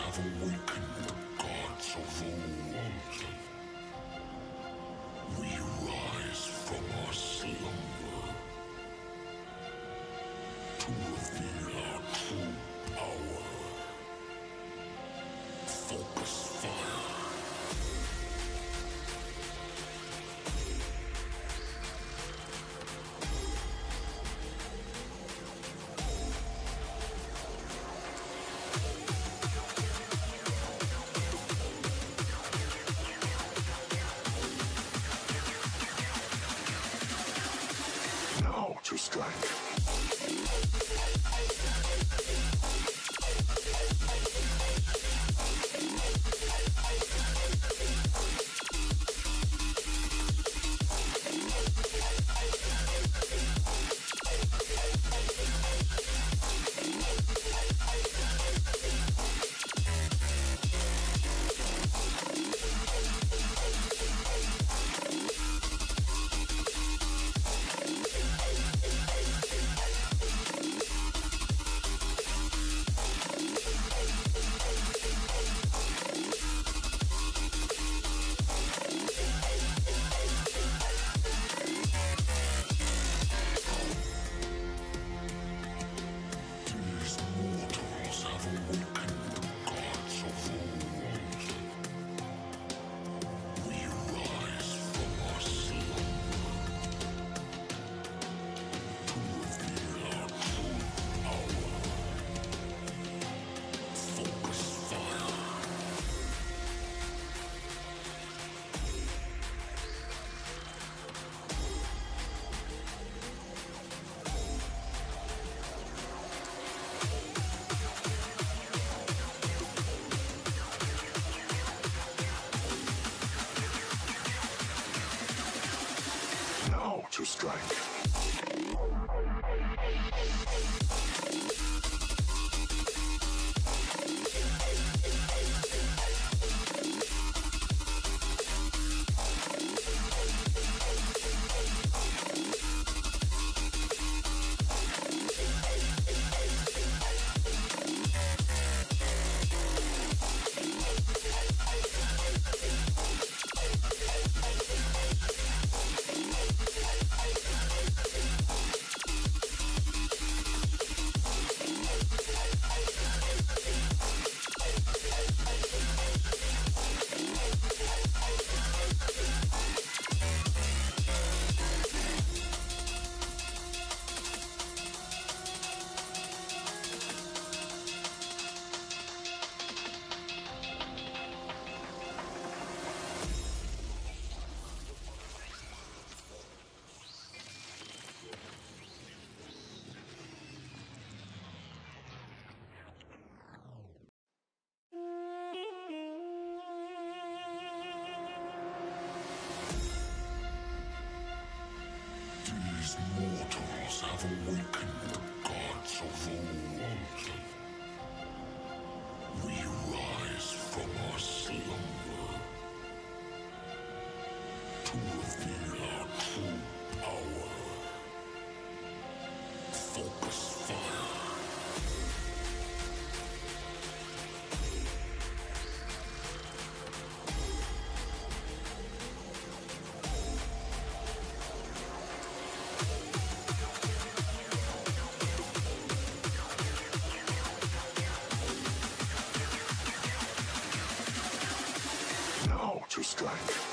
have awakened the gods of old. We rise from our slumber to reveal our true power. Focus fire. To mortals have awakened the gods of old. We rise from our slumber to reveal our true power. Focus fire. Strike.